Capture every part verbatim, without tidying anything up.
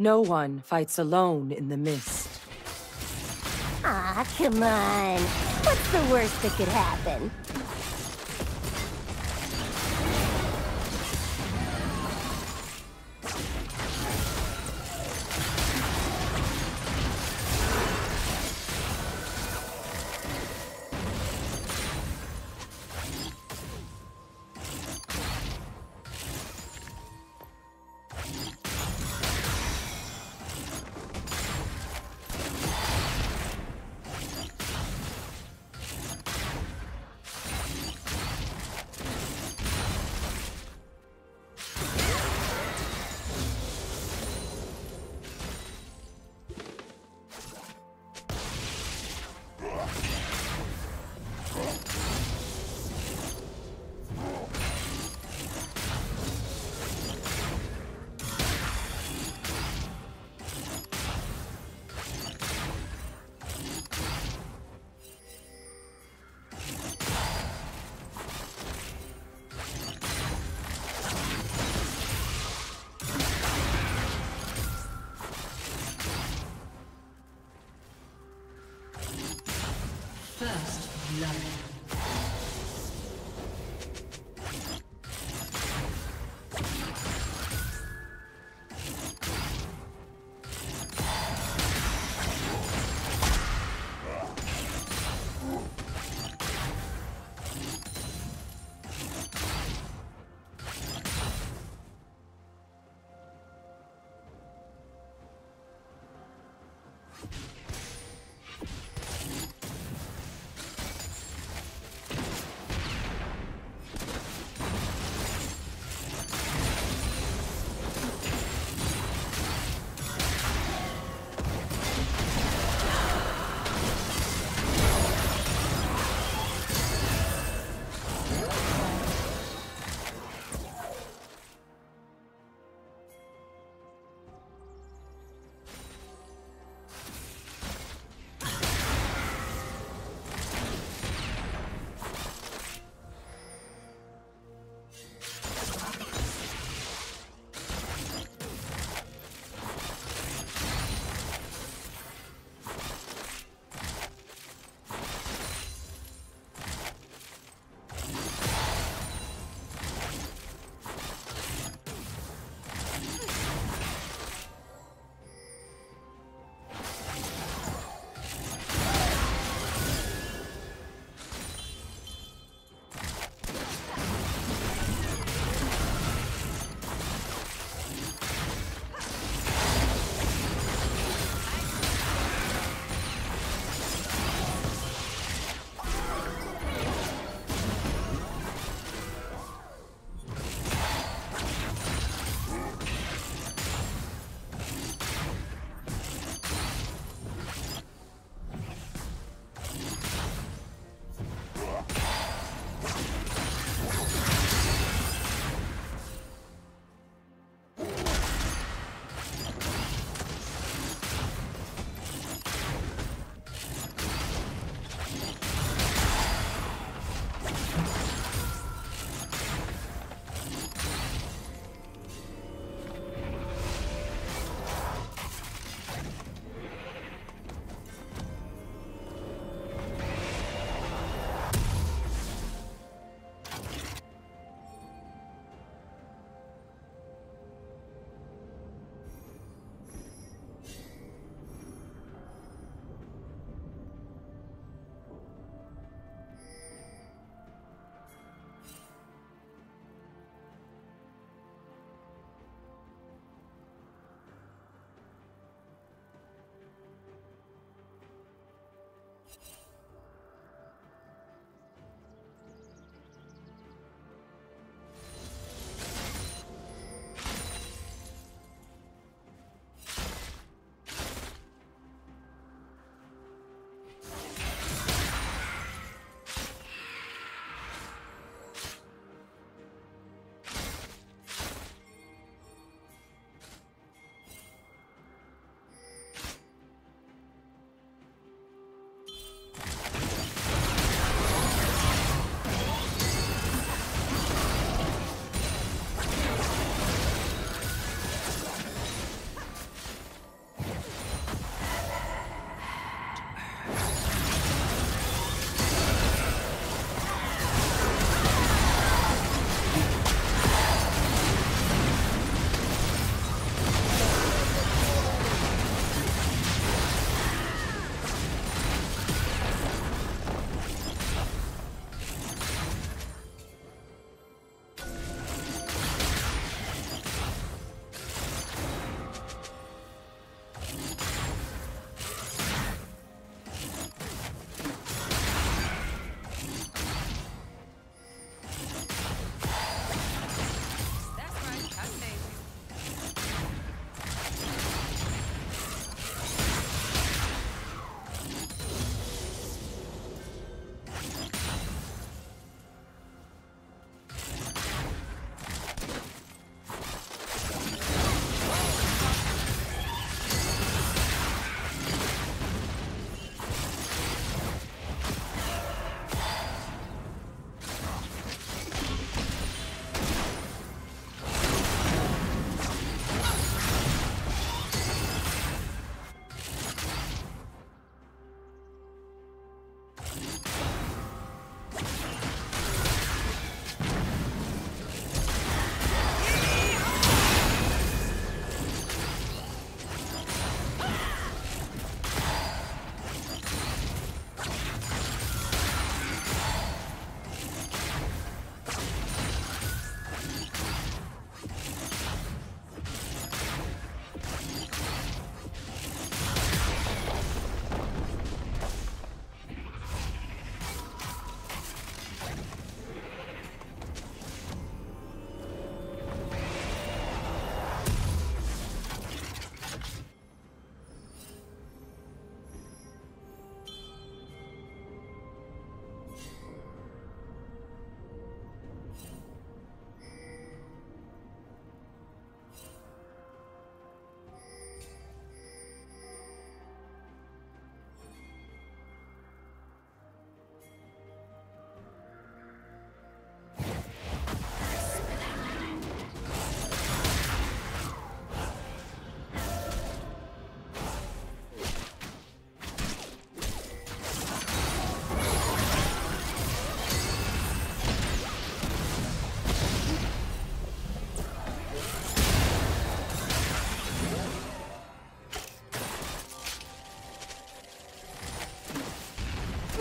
No one fights alone in the mist. Aw, come on. What's the worst that could happen? First love.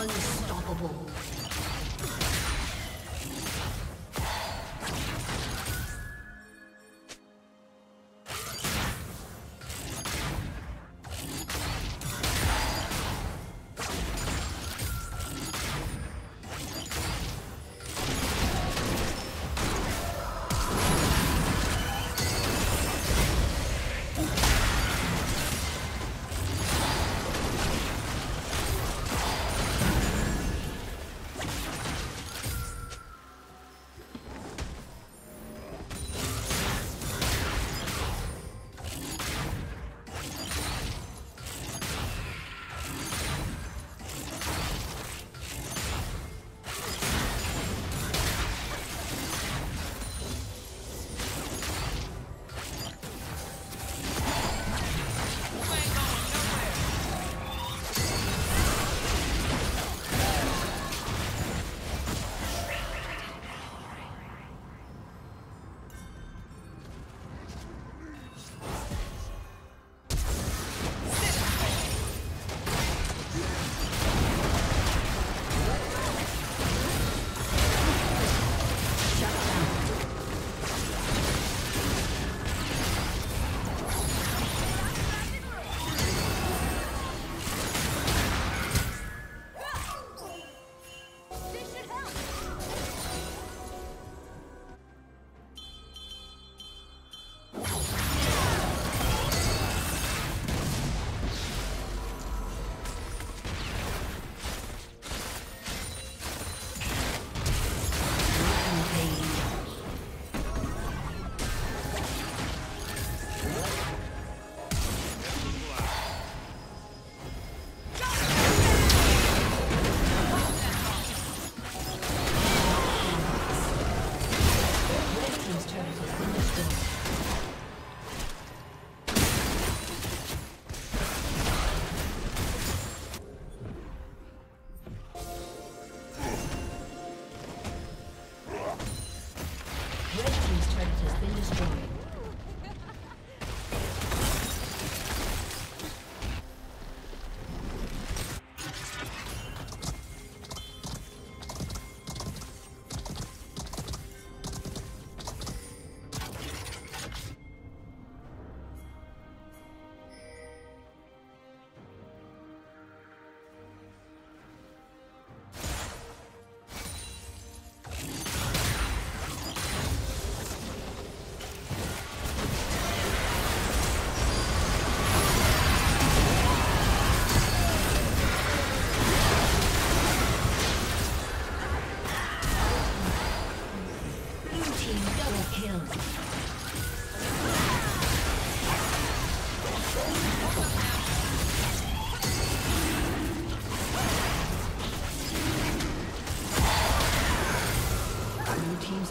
Unstoppable. Kill. Blue team's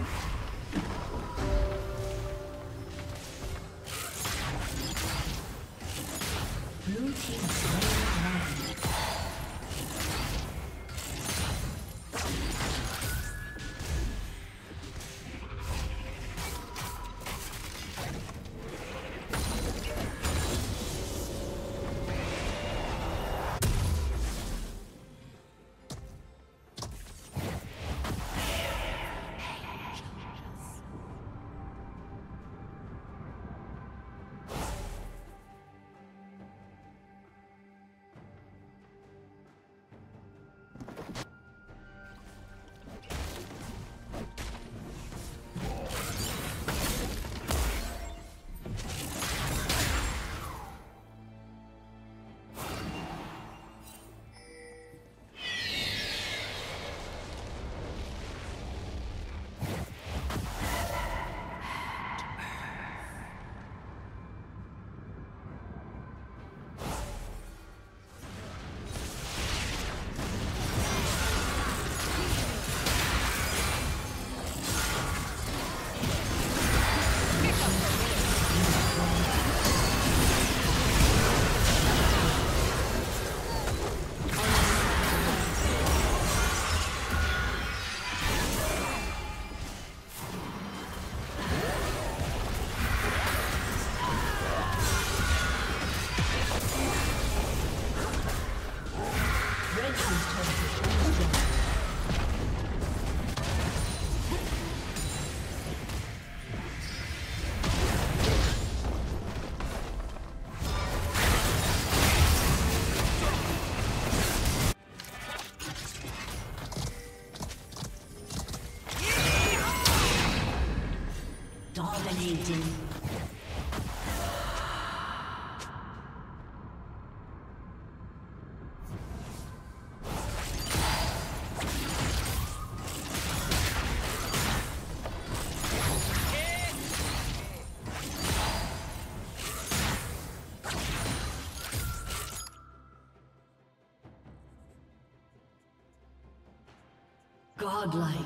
Dominating. Godlike.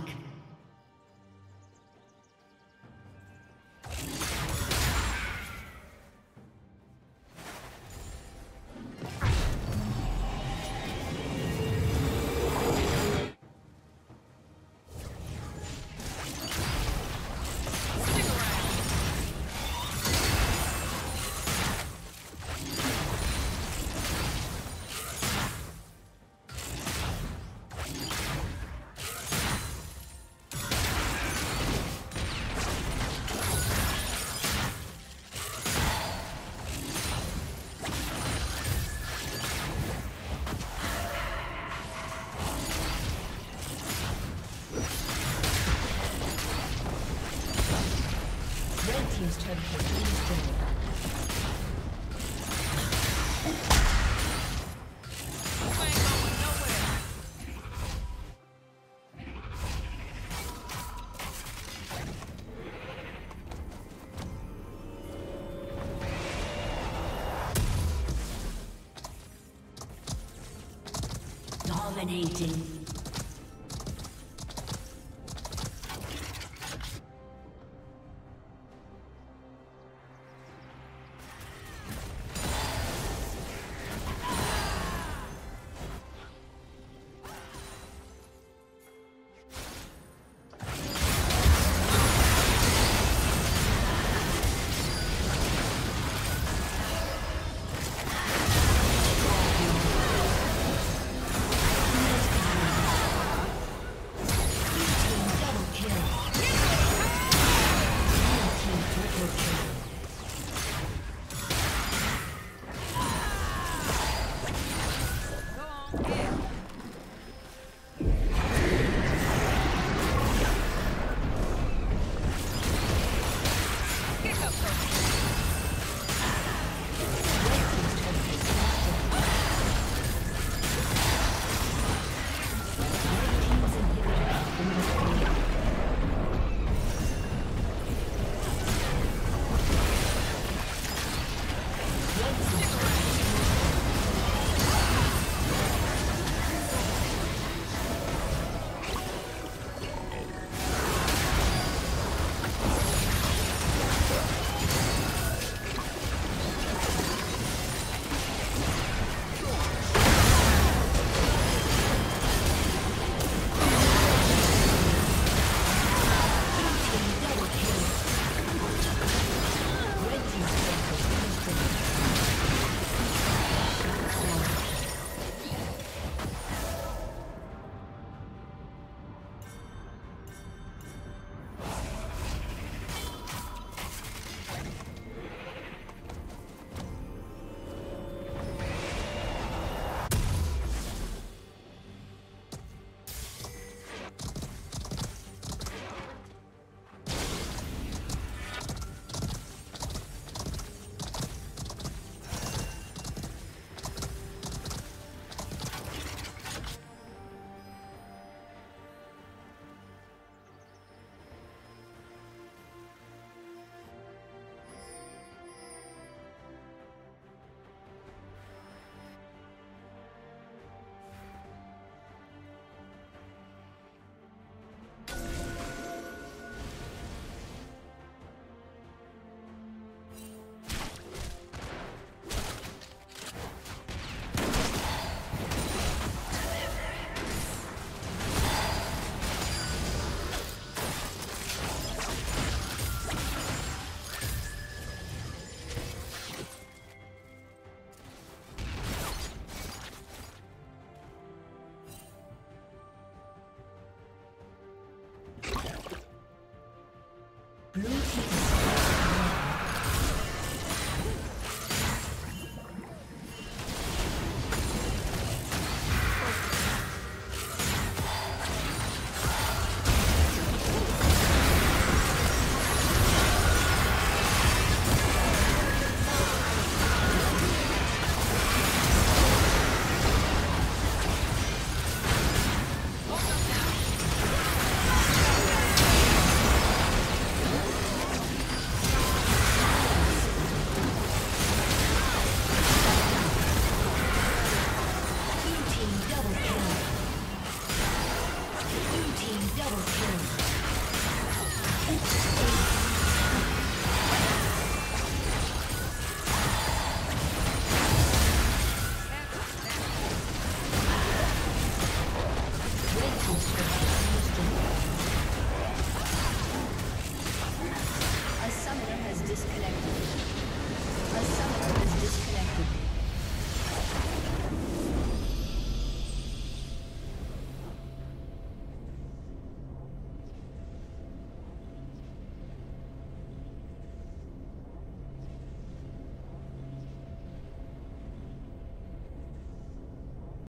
Dominating.